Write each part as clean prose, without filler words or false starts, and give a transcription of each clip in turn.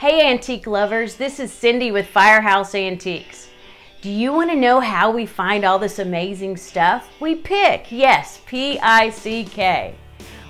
Hey antique lovers, this is Cindy with Firehouse Antiques. Do you want to know how we find all this amazing stuff? We pick, yes, P-I-C-K.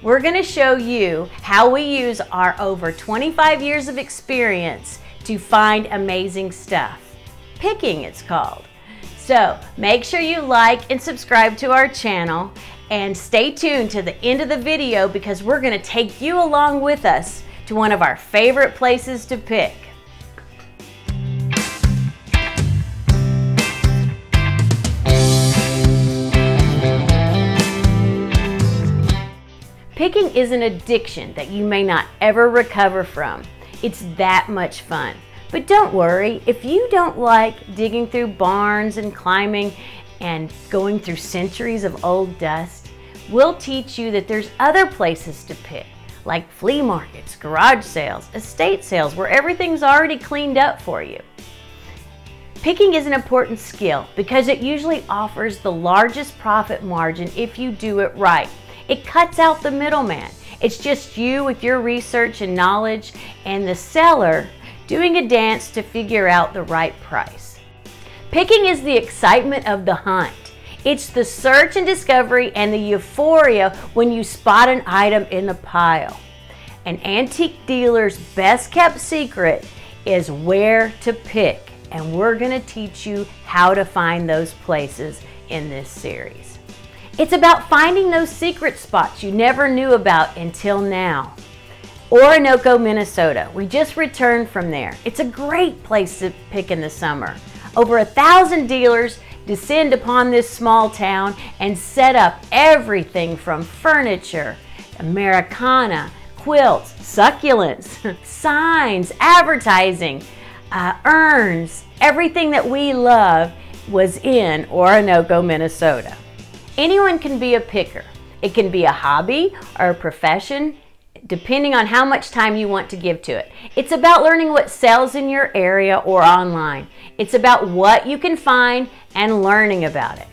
We're going to show you how we use our over 25 years of experience to find amazing stuff. Picking, it's called. So make sure you like and subscribe to our channel and stay tuned to the end of the video because we're going to take you along with us to one of our favorite places to pick. Picking is an addiction that you may not ever recover from. It's that much fun. But don't worry, if you don't like digging through barns and climbing and going through centuries of old dust, we'll teach you that there's other places to pick, like flea markets, garage sales, estate sales, where everything's already cleaned up for you. Picking is an important skill because it usually offers the largest profit margin if you do it right. It cuts out the middleman. It's just you with your research and knowledge and the seller doing a dance to figure out the right price. Picking is the excitement of the hunt. It's the search and discovery and the euphoria when you spot an item in the pile. An antique dealer's best kept secret is where to pick, and we're going to teach you how to find those places in this series. It's about finding those secret spots you never knew about until now. Oronoco, Minnesota. We just returned from there. It's a great place to pick in the summer. Over 1,000 dealers descend upon this small town and set up everything from furniture, Americana, quilts, succulents, signs, advertising, urns. Everything that we love was in Oronoco, Minnesota. Anyone can be a picker. It can be a hobby or a profession, depending on how much time you want to give to it. It's about learning what sells in your area or online. It's about what you can find and learning about it.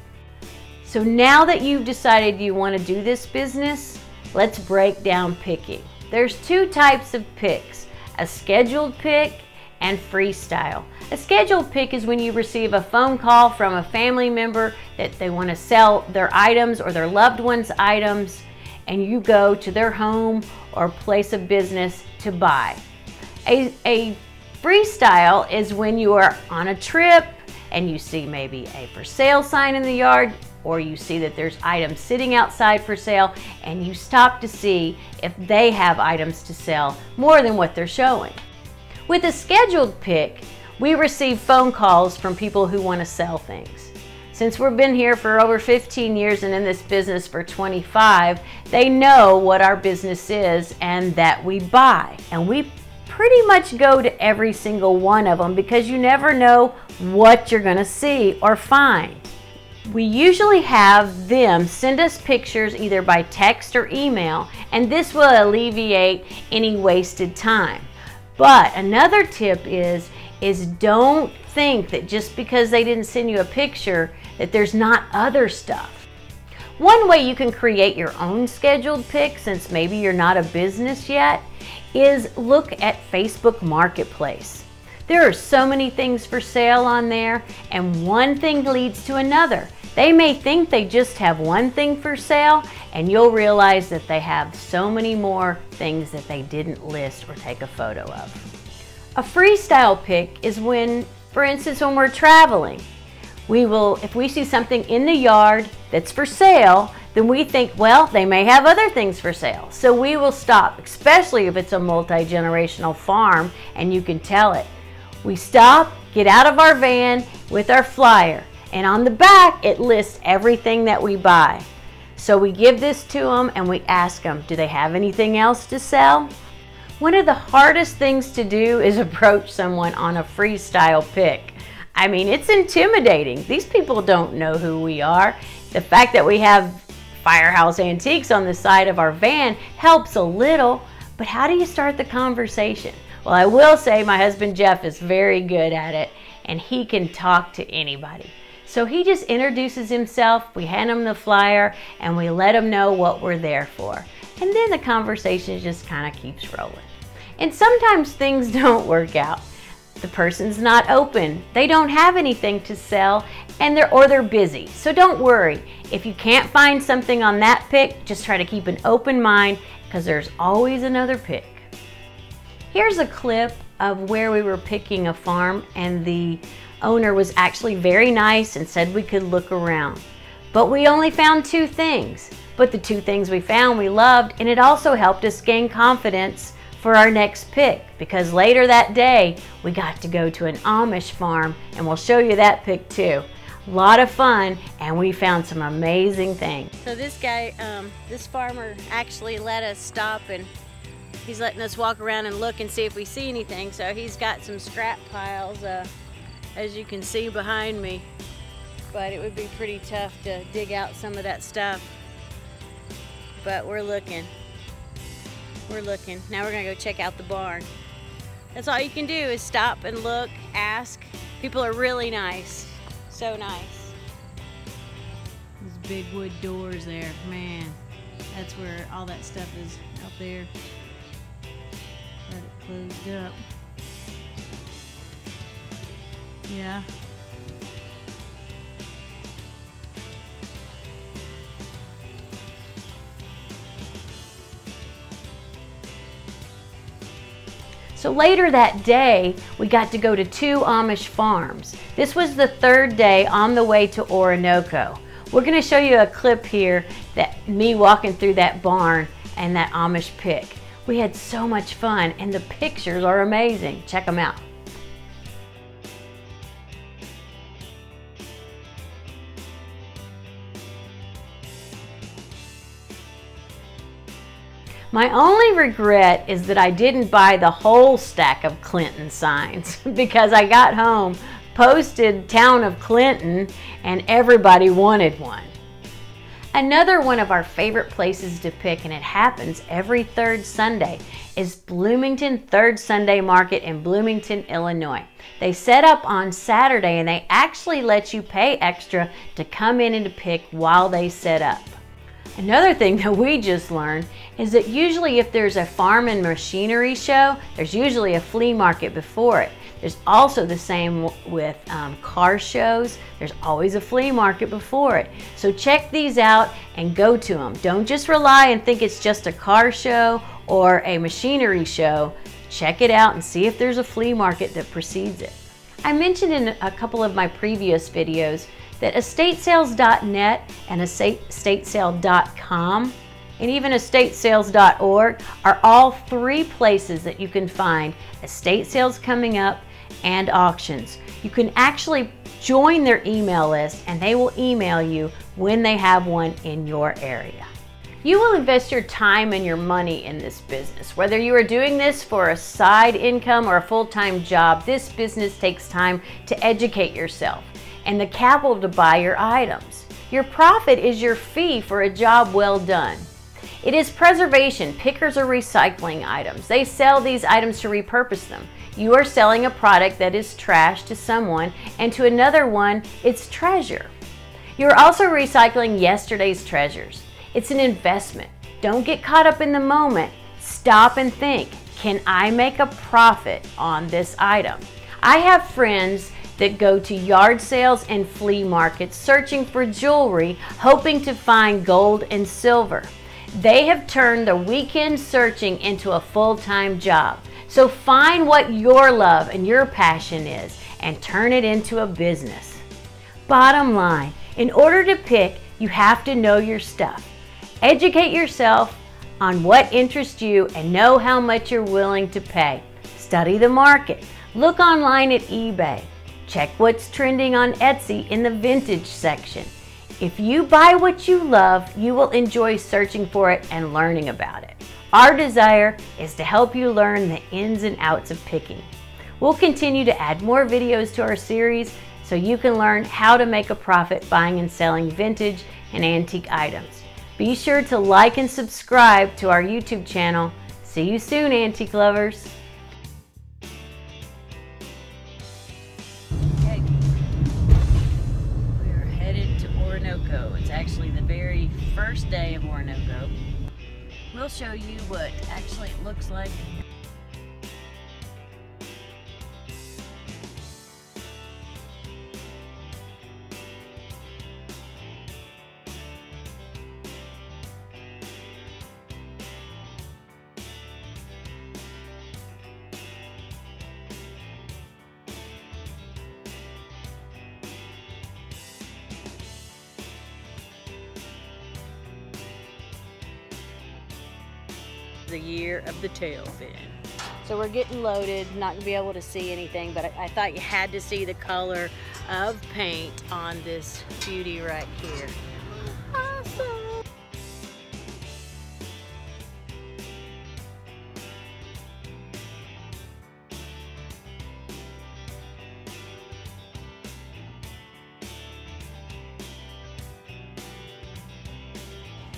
So now that you've decided you want to do this business, let's break down picking. There's two types of picks, a scheduled pick and freestyle. A scheduled pick is when you receive a phone call from a family member that they want to sell their items or their loved one's items, and you go to their home or place of business to buy. A freestyle is when you are on a trip and you see maybe a for sale sign in the yard, or you see that there's items sitting outside for sale and you stop to see if they have items to sell more than what they're showing. With a scheduled pick, we receive phone calls from people who want to sell things. Since we've been here for over 15 years and in this business for 25, they know what our business is and that we buy. And we pretty much go to every single one of them because you never know what you're going to see or find. We usually have them send us pictures either by text or email, and this will alleviate any wasted time. But another tip is don't think that just because they didn't send you a picture that there's not other stuff. One way you can create your own scheduled pick, since maybe you're not a business yet, is look at Facebook Marketplace. There are so many things for sale on there, and one thing leads to another. They may think they just have one thing for sale, and you'll realize that they have so many more things that they didn't list or take a photo of. A freestyle pick is when, for instance, when we're traveling, if we see something in the yard that's for sale, then we think, well, they may have other things for sale. So we will stop, especially if it's a multi-generational farm and you can tell it. We stop, get out of our van with our flyer, and on the back, it lists everything that we buy. So we give this to them and we ask them, do they have anything else to sell? One of the hardest things to do is approach someone on a freestyle pick. I mean, it's intimidating. These people don't know who we are. The fact that we have Firehouse Antiques on the side of our van helps a little, but how do you start the conversation? Well, I will say my husband Jeff is very good at it, and he can talk to anybody. So he just introduces himself, we hand him the flyer, and we let him know what we're there for. And then the conversation just kind of keeps rolling. And sometimes things don't work out. The person's not open, they don't have anything to sell, and they're busy. So don't worry. If you can't find something on that pick, just try to keep an open mind because there's always another pick. Here's a clip of where we were picking a farm, and the owner was actually very nice and said we could look around. But we only found two things. But the two things we found we loved, and it also helped us gain confidence for our next pick, because later that day we got to go to an Amish farm, and we'll show you that pick too. A lot of fun, and we found some amazing things. So this guy, this farmer actually let us stop, and he's letting us walk around and look and see if we see anything. So he's got some scrap piles, as you can see behind me, but it would be pretty tough to dig out some of that stuff. But we're looking. We're looking. Now we're gonna go check out the barn. That's all you can do is stop and look, ask. People are really nice. So nice. Those big wood doors there, man. That's where all that stuff is out there. Let it closed up. Yeah. So later that day, we got to go to two Amish farms. This was the third day on the way to Oronoco. We're gonna show you a clip here, that me walking through that barn and that Amish pick. We had so much fun, and the pictures are amazing. Check them out. My only regret is that I didn't buy the whole stack of Clinton signs, because I got home, posted Town of Clinton, and everybody wanted one. Another one of our favorite places to pick, and it happens every third Sunday, is Bloomington Third Sunday Market in Bloomington, Illinois. They set up on Saturday, and they actually let you pay extra to come in and to pick while they set up. Another thing that we just learned is that usually if there's a farm and machinery show, there's usually a flea market before it. There's also the same with car shows. There's always a flea market before it. So check these out and go to them. Don't just rely and think it's just a car show or a machinery show. Check it out and see if there's a flea market that precedes it. I mentioned in a couple of my previous videos that Estatesales.net and Estatesale.com and even Estatesales.org are all three places that you can find estate sales coming up and auctions. You can actually join their email list, and they will email you when they have one in your area. You will invest your time and your money in this business. Whether you are doing this for a side income or a full-time job, this business takes time to educate yourself and the capital to buy your items. Your profit is your fee for a job well done. It is preservation. Pickers are recycling items. They sell these items to repurpose them. You are selling a product that is trash to someone, and to another one, it's treasure. You're also recycling yesterday's treasures. It's an investment. Don't get caught up in the moment. Stop and think, can I make a profit on this item? I have friends that go to yard sales and flea markets searching for jewelry, hoping to find gold and silver. They have turned the weekend searching into a full-time job. So find what your love and your passion is and turn it into a business. Bottom line, in order to pick, you have to know your stuff. Educate yourself on what interests you and know how much you're willing to pay. Study the market. Look online at eBay. Check what's trending on Etsy in the vintage section. If you buy what you love, you will enjoy searching for it and learning about it. Our desire is to help you learn the ins and outs of picking. We'll continue to add more videos to our series so you can learn how to make a profit buying and selling vintage and antique items. Be sure to like and subscribe to our YouTube channel. See you soon, antique lovers. First day of Oronoco. We'll show you what actually it looks like. the year of the tailfin. So we're getting loaded, not gonna be able to see anything, but I thought you had to see the color of paint on this beauty right here. Awesome.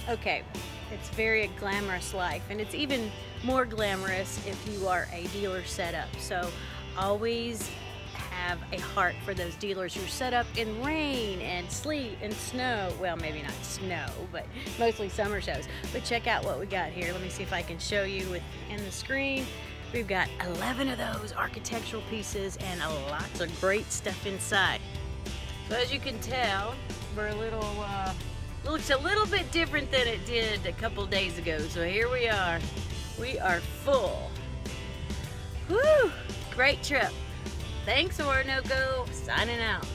Okay, it's very a glamorous life, and it's even more glamorous if you are a dealer setup. So always have a heart for those dealers who are set up in rain and sleet and snow. Well, maybe not snow, but mostly summer shows. But check out what we got here. Let me see if I can show you within the screen. We've got 11 of those architectural pieces and lots of great stuff inside. So as you can tell, we're a little, looks a little bit different than it did a couple days ago. So here we are. We are full. Woo! Great trip. Thanks, Oronoco. Signing out.